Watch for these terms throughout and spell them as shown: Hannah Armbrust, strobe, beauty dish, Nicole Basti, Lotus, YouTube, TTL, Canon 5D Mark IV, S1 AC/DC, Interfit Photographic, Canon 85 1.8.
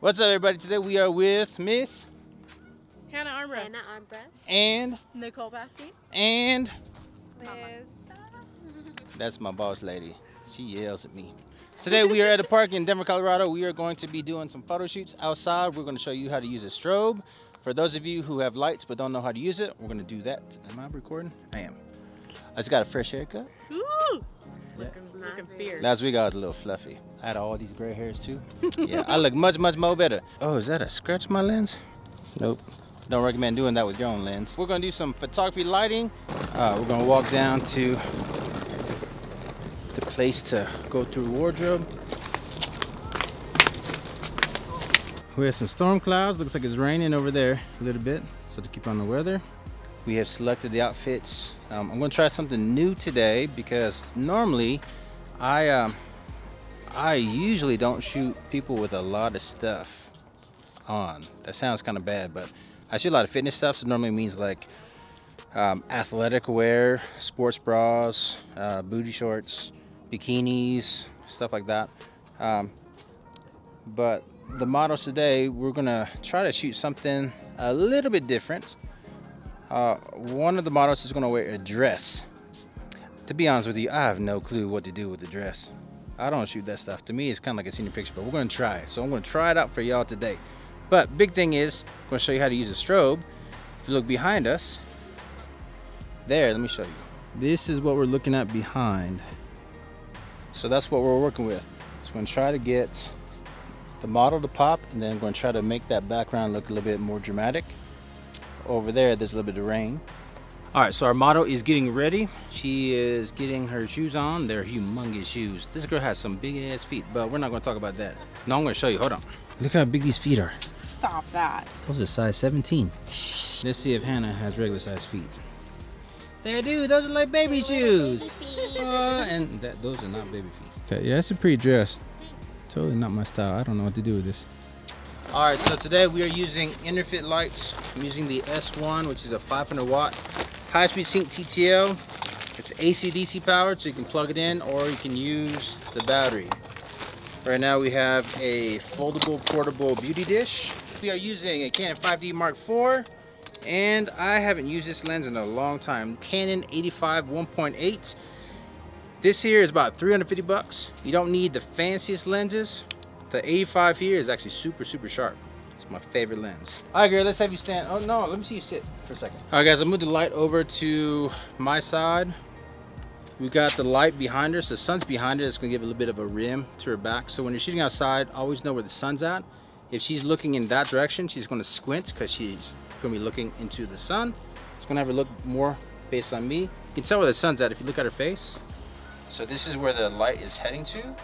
What's up, everybody? Today we are with Miss Hannah Armbrust. Hannah Armbrust. And Nicole Basti. And Miss. That's my boss lady. She yells at me. Today we are at a park in Denver, Colorado. We are going to be doing some photo shoots outside. We're going to show you how to use a strobe. For those of you who have lights but don't know how to use it, we're going to do that. Am I recording? I am. I just got a fresh haircut. Ooh. Looking fierce. Last week I was a little fluffy. I had all these gray hairs too. Yeah, I look much better. Oh, is that a scratch on my lens? Nope. Don't recommend doing that with your own lens. We're gonna do some photography lighting. We're gonna walk down to the place to go through wardrobe. We have some storm clouds. Looks like it's raining over there a little bit. So to keep on the weather. We have selected the outfits. I'm gonna try something new today because normally I usually don't shoot people with a lot of stuff on. That sounds kind of bad, but I shoot a lot of fitness stuff, so normally it means like athletic wear, sports bras, booty shorts, bikinis, stuff like that. But the models today, we're gonna try to shoot something a little bit different. One of the models is gonna wear a dress. To be honest with you, I have no clue what to do with the dress. I don't shoot that stuff. To me, it's kind of like a senior picture, but we're gonna try it. So I'm gonna try it out for y'all today. But big thing is, I'm gonna show you how to use a strobe. If you look behind us, there, let me show you. This is what we're looking at behind. So that's what we're working with. So I'm gonna try to get the model to pop, and then I'm gonna try to make that background look a little bit more dramatic. Over there, there's a little bit of rain. All right, so our model is getting ready. She is getting her shoes on. They're humongous shoes. This girl has some big ass feet, but we're not gonna talk about that. No, I'm gonna show you, hold on. Look how big these feet are. Stop that. Those are size 17. Let's see if Hannah has regular size feet. They do, those are like baby shoes. Baby feet. And those are not baby feet. Okay, yeah, that's a pretty dress. Totally not my style. I don't know what to do with this. All right, so today we are using Interfit lights. I'm using the S1, which is a 500 watt high-speed sync TTL. It's AC/DC powered, so you can plug it in or you can use the battery. Right now we have a foldable portable beauty dish. We are using a Canon 5D Mark IV, and I haven't used this lens in a long time. Canon 85 1.8. This here is about 350 bucks. You don't need the fanciest lenses. The 85 here is actually super sharp. It's my favorite lens. All right, girl, let's have you stand. Oh no, let me see you sit for a second. All right, guys, I moved the light over to my side. We've got the light behind her, so the sun's behind her. It's gonna give a little bit of a rim to her back. So when you're shooting outside, always know where the sun's at. If she's looking in that direction, she's gonna squint because she's gonna be looking into the sun. It's gonna have her look more based on me. You can tell where the sun's at if you look at her face. So this is where the light is heading to.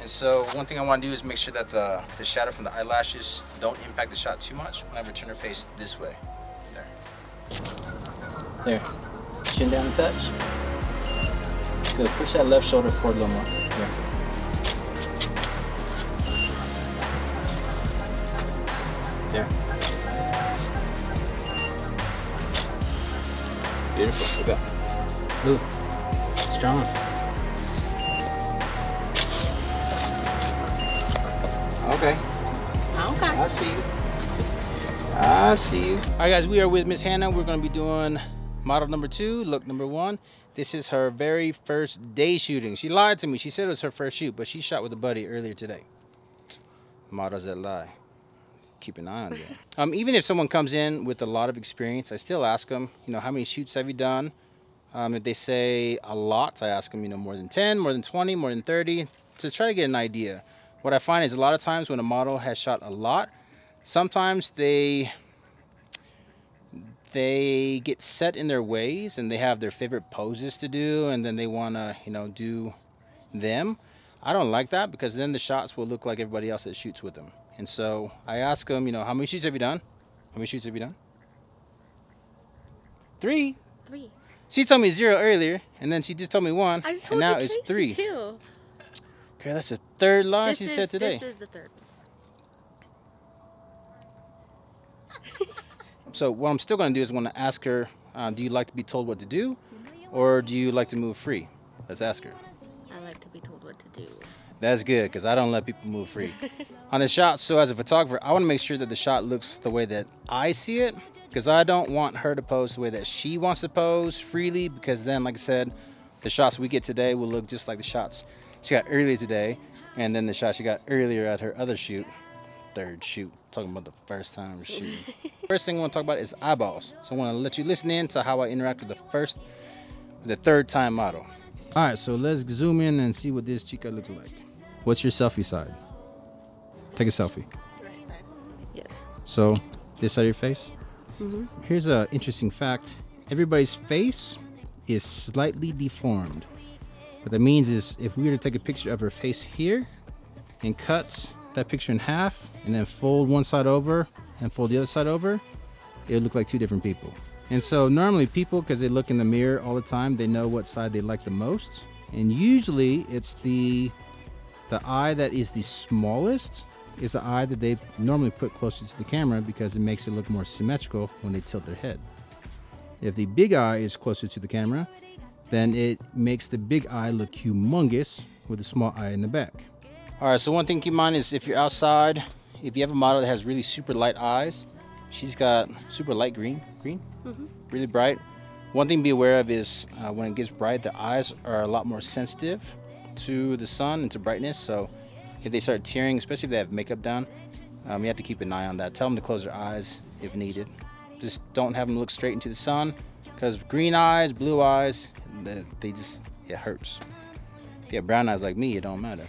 And so one thing I want to do is make sure that the shadow from the eyelashes don't impact the shot too much. Whenever I turn her face this way. There. There. Chin down and touch. Good. Push that left shoulder forward a little more. There. There. Beautiful. Look up. Ooh. Strong. Okay. Okay. I see you. I see you. All right, guys, we are with Miss Hannah. We're going to be doing model number 2, look number 1. This is her very first day shooting. She lied to me. She said it was her first shoot, but she shot with a buddy earlier today. Models that lie. Keep an eye on that. Even if someone comes in with a lot of experience, I still ask them, you know, how many shoots have you done? If they say a lot, I ask them, you know, more than 10, more than 20, more than 30, to try to get an idea. What I find is a lot of times when a model has shot a lot, sometimes they get set in their ways and they have their favorite poses to do, and then they want to, you know, do them. I don't like that because then the shots will look like everybody else that shoots with them. And so I ask them, you know, how many shoots have you done? How many shoots have you done? 3. 3. She told me 0 earlier, and then she just told me 1. I just told you now it's 3. 2. Okay, that's the 3rd lie she said today. This is the 3rd. So what I'm still going to do is I'm going to ask her, do you like to be told what to do? Or do you like to move free? Let's ask her. I like to be told what to do. That's good, because I don't let people move free. On a shot, so as a photographer, I want to make sure that the shot looks the way that I see it, because I don't want her to pose the way that she wants to pose freely, because then, like I said, the shots we get today will look just like the shots she got earlier today, and then the shots she got earlier at her other shoot, third shoot. Talking about the first time we're shooting. First thing I want to talk about is eyeballs. So I want to let you listen in to how I interact with the third time model. All right, so let's zoom in and see what this chica looks like. What's your selfie side? Take a selfie. Right side. Yes. So this side of your face? Mm-hmm. Here's an interesting fact. Everybody's face is slightly deformed. What that means is if we were to take a picture of her face here and cut that picture in half and then fold one side over and fold the other side over, it would look like two different people. And so normally people, because they look in the mirror all the time, they know what side they like the most. And usually it's the eye that is the smallest is the eye that they normally put closer to the camera, because it makes it look more symmetrical when they tilt their head. If the big eye is closer to the camera, then it makes the big eye look humongous with the small eye in the back. All right, so one thing to keep in mind is if you're outside, if you have a model that has really super light eyes, she's got super light green, mm-hmm. really bright. One thing to be aware of is when it gets bright, the eyes are a lot more sensitive to the sun and to brightness. So if they start tearing, especially if they have makeup down, you have to keep an eye on that. Tell them to close their eyes if needed. Just don't have them look straight into the sun, because green eyes, blue eyes, they just, it hurts. If you have brown eyes like me, it don't matter.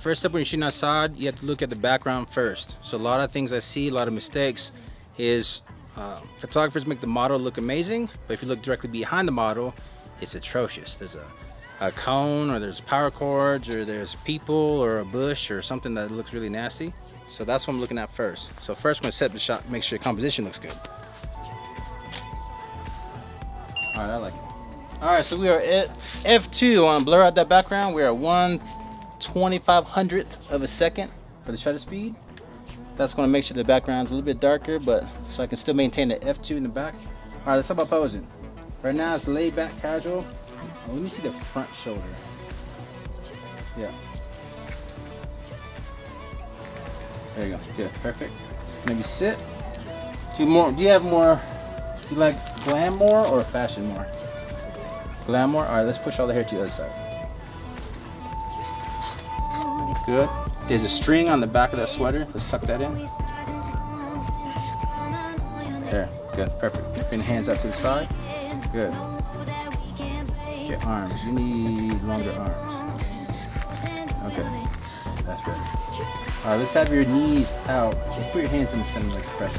First up, when you're shooting outside, you have to look at the background first. So a lot of things I see, a lot of mistakes, is photographers make the model look amazing, but if you look directly behind the model, it's atrocious. There's a cone, or there's power cords, or there's people, or a bush, or something that looks really nasty. So that's what I'm looking at first. So first, I'm gonna set the shot, make sure your composition looks good. All right, I like it. All right, so we are at F2 on blur out that background. We are 1/2500th of a second for the shutter speed. That's gonna make sure the background's a little bit darker, but so I can still maintain the F2 in the back. All right, let's talk about posing. Right now it's laid back, casual. Oh, let me see the front shoulder. Yeah. There you go, good, perfect. Maybe sit. Do you like glam more or fashion more? Glamour. All right, let's push all the hair to the other side. Good. There's a string on the back of that sweater. Let's tuck that in. There. Good. Perfect. Bring the hands out to the side. Good. Your arms. You need longer arms. Okay. That's good. All right, let's have your knees out. Just put your hands in the center like press.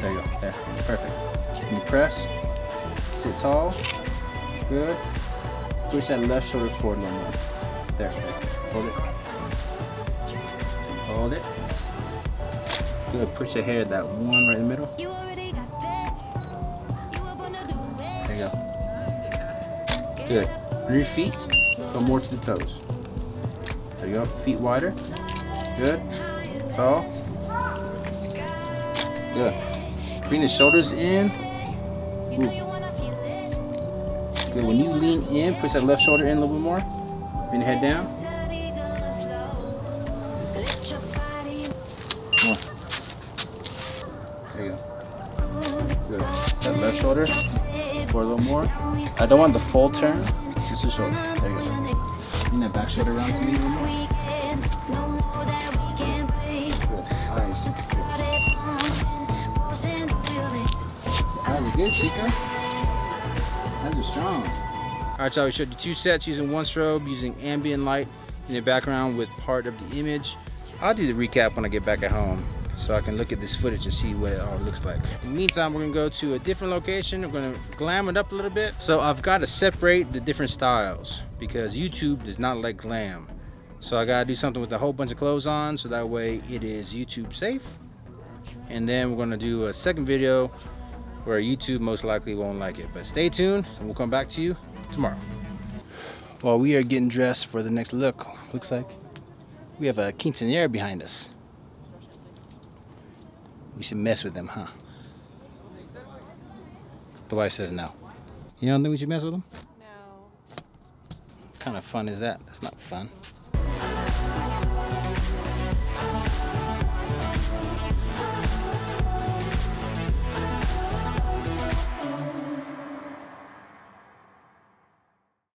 There you go. There. Perfect. Can you press? Sit tall. Good. Push that left shoulder forward a little more. There. Hold it. Hold it. Good. Push the hair, that one right in the middle. There you go. Good. On your feet, go more to the toes. There you go. Feet wider. Good. Tall. Good. Bring the shoulders in. Ooh. Good, when you lean in, push that left shoulder in a little bit more. Bring the head down. More. There you go. Good. That left shoulder. For a little more. I don't want the full turn. Just the shoulder. There you go. Bring that back shoulder around to me a little more. Good. Nice. Good. Alright, we're good, Chica. Those are strong. All right, so we showed you two sets using one strobe, using ambient light in the background with part of the image. I'll do the recap when I get back at home so I can look at this footage and see what it all looks like. In the meantime, we're gonna go to a different location. We're gonna glam it up a little bit. So I've gotta separate the different styles because YouTube does not like glam. So I gotta do something with a whole bunch of clothes on so that way it is YouTube safe. And then we're gonna do a second video where YouTube most likely won't like it. But stay tuned and we'll come back to you tomorrow. While we are getting dressed for the next look, looks like we have a quinceañera behind us. We should mess with them, huh? The wife says no. You don't think we should mess with them? No. kind of fun is that? That's not fun.